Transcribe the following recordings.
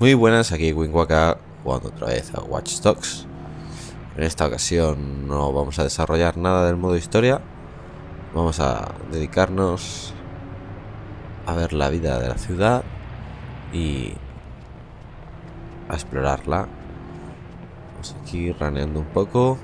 Muy buenas, aquí WindWaka jugando otra vez a Watch Dogs. En esta ocasión no vamos a desarrollar nada del modo historia. Vamos a dedicarnos a ver la vida de la ciudad y a explorarla. Vamos aquí raneando un poco.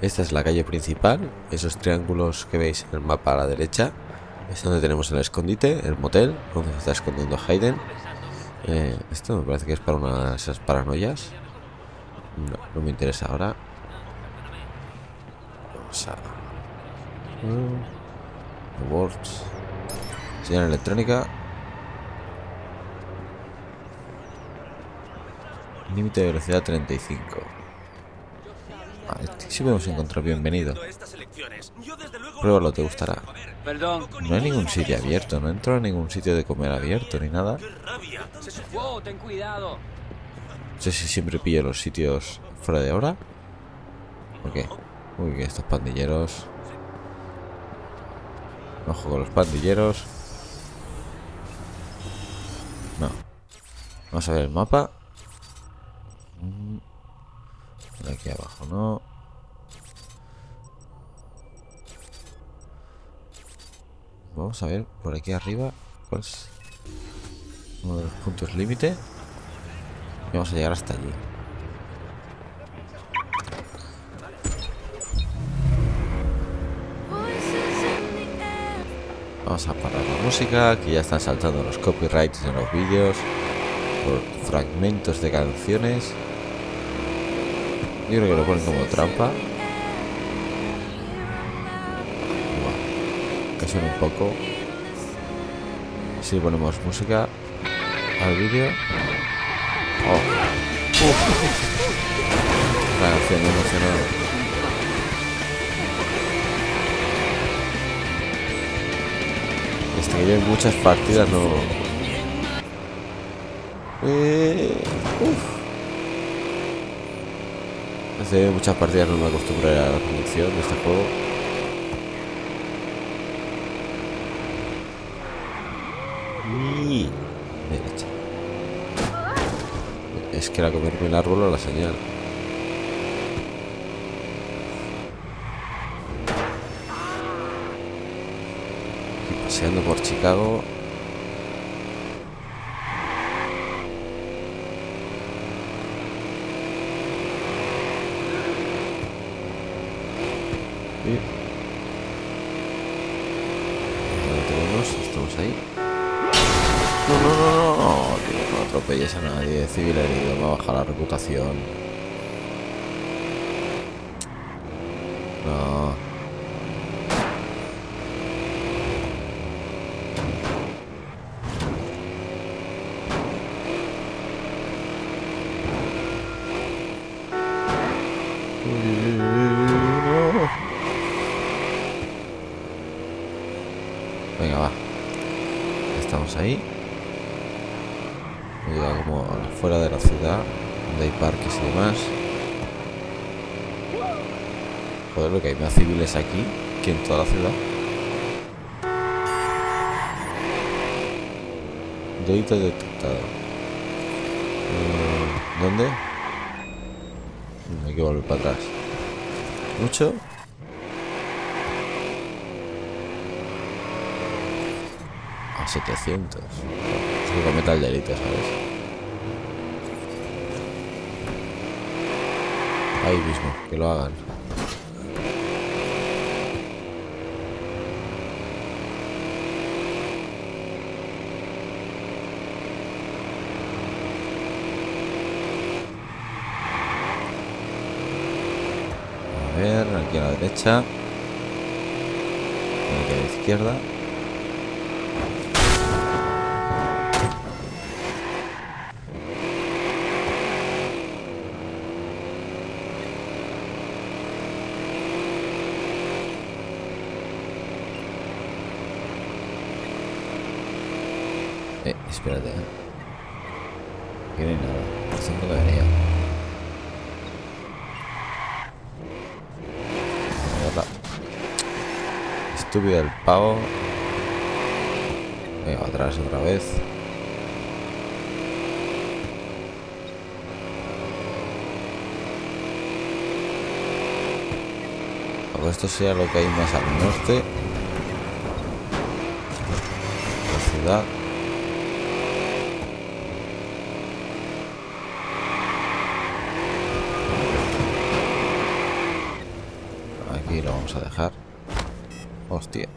Esta es la calle principal. Esos triángulos que veis en el mapa a la derecha es donde tenemos el escondite, el motel, donde se está escondiendo Hayden. Esto me parece que es para una de esas paranoias. No me interesa ahora. Vamos a... Awards. Señal electrónica. Límite de velocidad 35. Si podemos encontrar bienvenido. Pruébalo, te gustará. No hay ningún sitio abierto, no entro a ningún sitio de comer abierto ni nada. No sé si siempre pillo los sitios fuera de hora. ¿Por qué? Uy, que estos pandilleros. Ojo con los pandilleros. No. Vamos a ver el mapa. De aquí abajo, no. Vamos a ver por aquí arriba cuál es uno de los puntos límite. Vamos a llegar hasta allí. Vamos a parar la música, que ya están saltando los copyrights en los vídeos por fragmentos de canciones. Yo creo que lo ponen como trampa. Bueno, que suene un poco. Si ponemos música al vídeo. Oh. La canción emocionada. Este que yo en muchas partidas no. Hace muchas partidas no me acostumbré a la conducción de este juego. Y... derecha. Es que era comerme el árbol o la señal. Y paseando por Chicago. Y... ahí tenemos, estamos ahí. No, que no atropelles a nadie, civil herido, me va a bajar la reputación. No. Venga, va. Estamos ahí. He llegado como fuera de la ciudad, donde hay parques y demás. Joder, lo que hay más civiles aquí que en toda la ciudad. Delito detectado. ¿Dónde? Hay que volver para atrás. Mucho. A 700. Que cometa el delito, ¿sabes? Ahí mismo, que lo hagan. A ver, aquí a la derecha. Aquí a la izquierda. Espérate. Aquí no hay nada. Esto no debería. Estúpido el pavo. Venga, atrás otra vez. pues esto sería lo que hay más al norte. La ciudad. Aquí lo vamos a dejar. Hostia.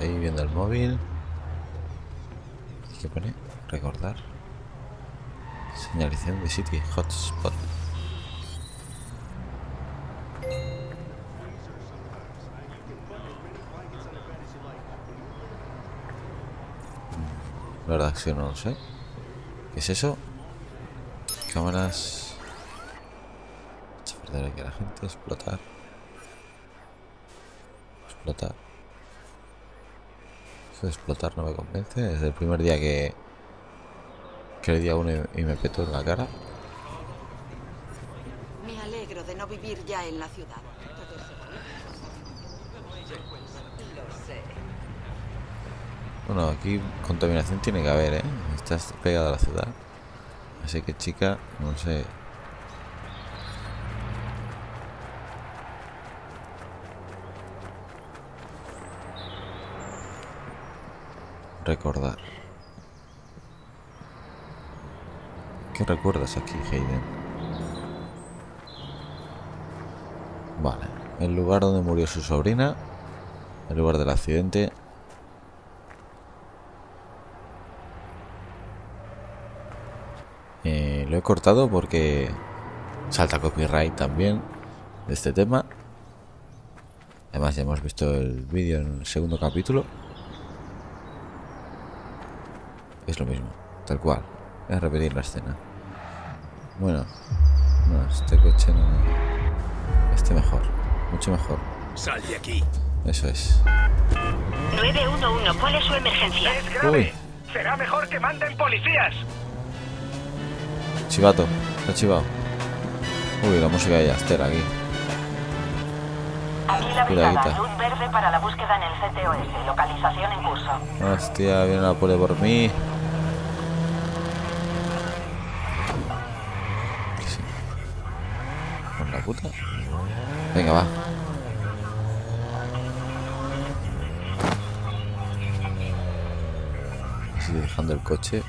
Ahí viendo el móvil. ¿Qué pone? Recordar. Señalización de City Hotspot. La verdad es que no lo sé. ¿Qué es eso? Cámaras. Vamos a perder aquí a la gente. Explotar. Explotar. Explotar no me convence desde el primer día que le di a uno y me petó en la cara. Me alegro de no vivir ya en la ciudad. Bueno, aquí contaminación tiene que haber, ¿eh? Estás pegada a la ciudad. Así que, chica, no sé. Recordar. ¿Qué recuerdas aquí, Hayden? Vale, el lugar donde murió su sobrina, el lugar del accidente. Lo he cortado porque salta copyright también de este tema. Además ya hemos visto el vídeo en el segundo capítulo. Es lo mismo, tal cual. Es repetir la escena. Bueno, no, este coche no. Este mejor, mucho mejor. Sal de aquí. Eso es. 911, ¿cuál es su emergencia? Es grave. Uy. Será mejor que manden policías. Chivato, está chivado. Uy, la música de Jaster aquí. Aquí la brigada, luz verde para la búsqueda en el CTOS, localización en curso. Hostia, viene la pole por mí. Sí. Por la puta. Venga, va. Estoy dejando el coche.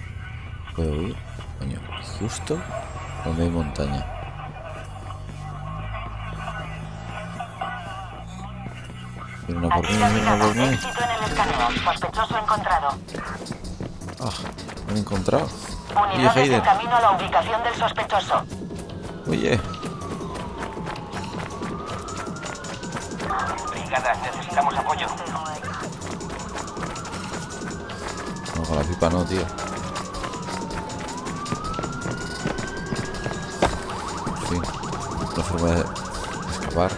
Puedo huir. Coño, justo donde hay montaña. Una por mí, una por mí. Ah, lo he encontrado. Oye, Hayden. Oye. Brigadas, necesitamos apoyo. No, con la pipa no, tío. En fin, una forma de escapar.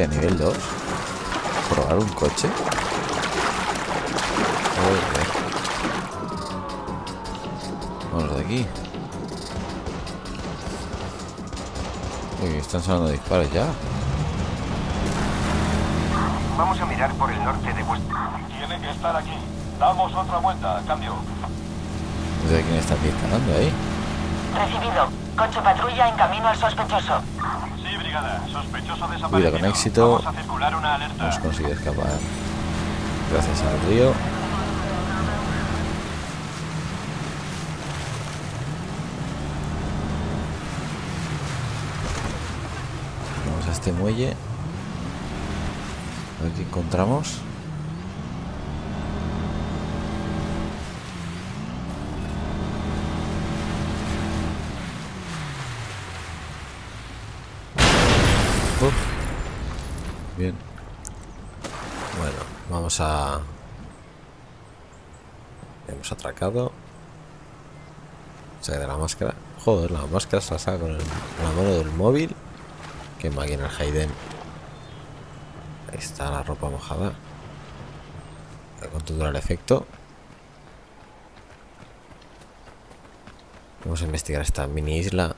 A nivel 2, probar un coche. Vamos de aquí. Uy, están sonando disparos ya. Vamos a mirar por el norte de vuestro. Tiene que estar aquí. Damos otra vuelta, cambio. No sé quién está disparando ahí. Recibido. Coche patrulla en camino al sospechoso. Cuida con éxito. Nos consigue escapar gracias al río. Vamos a este muelle. A ver qué encontramos. Bien. Bueno, vamos a... Hemos atracado. Saca de la máscara. Joder, la máscara se la saca con la mano del móvil. Qué máquina el Hayden. Ahí está la ropa mojada. A ver cuánto dura el efecto. Vamos a investigar esta mini isla.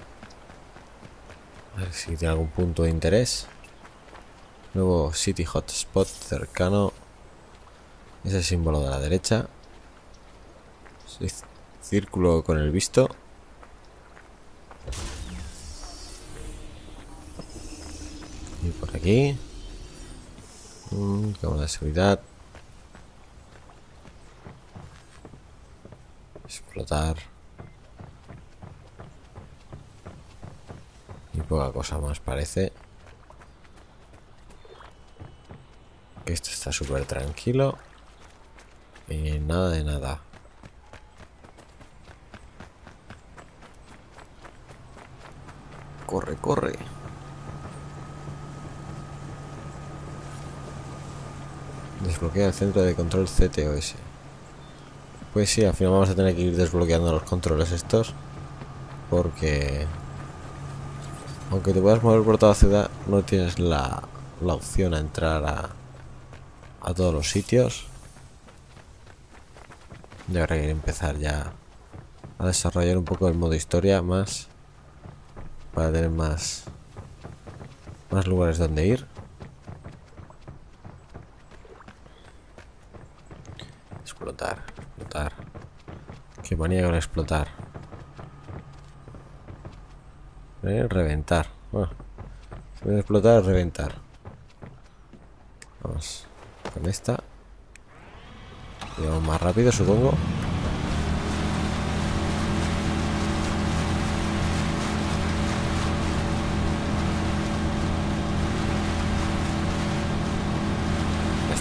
A ver si tiene algún punto de interés. Nuevo City Hotspot cercano. Ese símbolo de la derecha. Círculo con el visto. Y por aquí. Cámara de seguridad. Explotar. Y poca cosa más parece. Que esto está súper tranquilo. Y nada de nada. Corre, corre. Desbloquea el centro de control CTOS. Pues sí, al final vamos a tener que ir desbloqueando los controles estos. Porque aunque te puedas mover por toda la ciudad, no tienes la opción a entrar a todos los sitios. Y ahora hay que empezar ya a desarrollar un poco el modo historia más. Para tener más lugares donde ir. Explotar, explotar. Qué manía con explotar. Reventar. Bueno, si voy a explotar, reventar. Vamos con esta. Llevamos más rápido, supongo.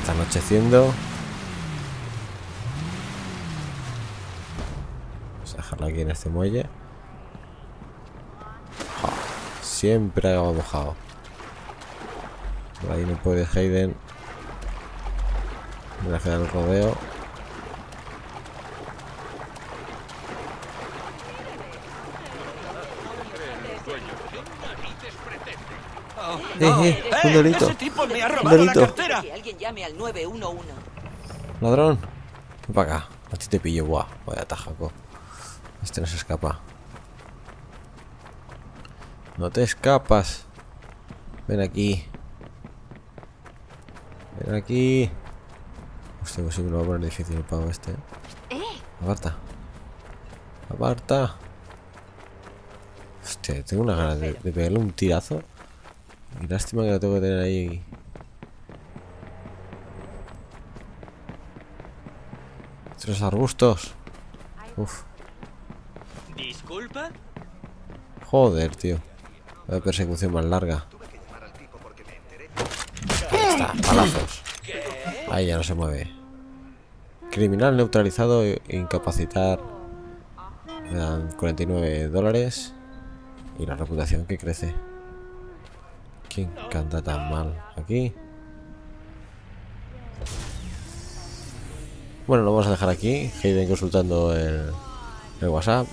Anocheciendo. Vamos a dejarla aquí en este muelle. ¡Oh! Siempre hago mojado. Por ahí no puede Hayden. Me voy a quedar el rodeo. No. Un delito. Ese tipo me ha robado la cartera. Que alguien llame al 911. Ladrón, ven para acá. A ti te pillo, buah. Vaya tajaco. Este no se escapa. No te escapas. Ven aquí. Ven aquí. Hostia, pues sí me lo va a poner difícil el pavo este. Aparta. Aparta. Hostia, tengo una ganas de pegarle un tirazo. Y lástima que lo tengo que tener ahí. Tres arbustos. Uf. Disculpa. Joder, tío. La persecución más larga. Ahí está, palazos. Ahí ya no se mueve. Criminal neutralizado e incapacitar. Me dan $49. Y la reputación que crece. ¿Quién canta tan mal aquí? Bueno, lo vamos a dejar aquí. Hayden consultando el WhatsApp.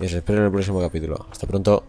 Y os espero en el próximo capítulo. Hasta pronto.